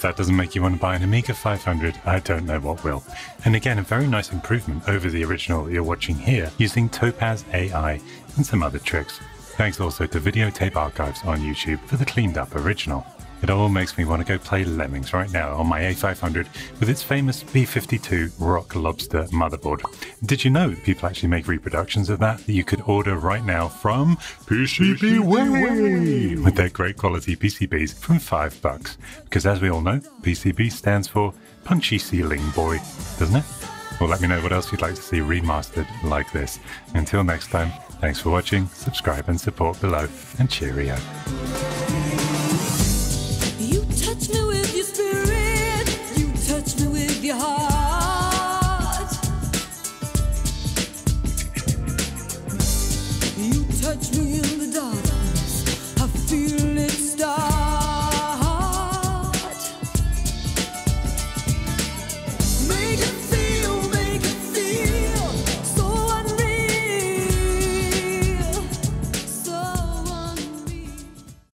if that doesn't make you want to buy an Amiga 500, I don't know what will. And again, a very nice improvement over the original that you're watching here, using Topaz AI and some other tricks. Thanks also to Videotape Archives on YouTube for the cleaned up original. It all makes me want to go play Lemmings right now on my A500 with its famous B52 Rock Lobster motherboard. Did you know that people actually make reproductions of that you could order right now from PCBWay with their great quality PCBs from $5? Because as we all know, PCB stands for Punchy Ceiling Boy, doesn't it? Well, let me know what else you'd like to see remastered like this. Until next time, thanks for watching, subscribe and support below, and cheerio. Touch me with your spirit, you touch me with your heart. You touch me in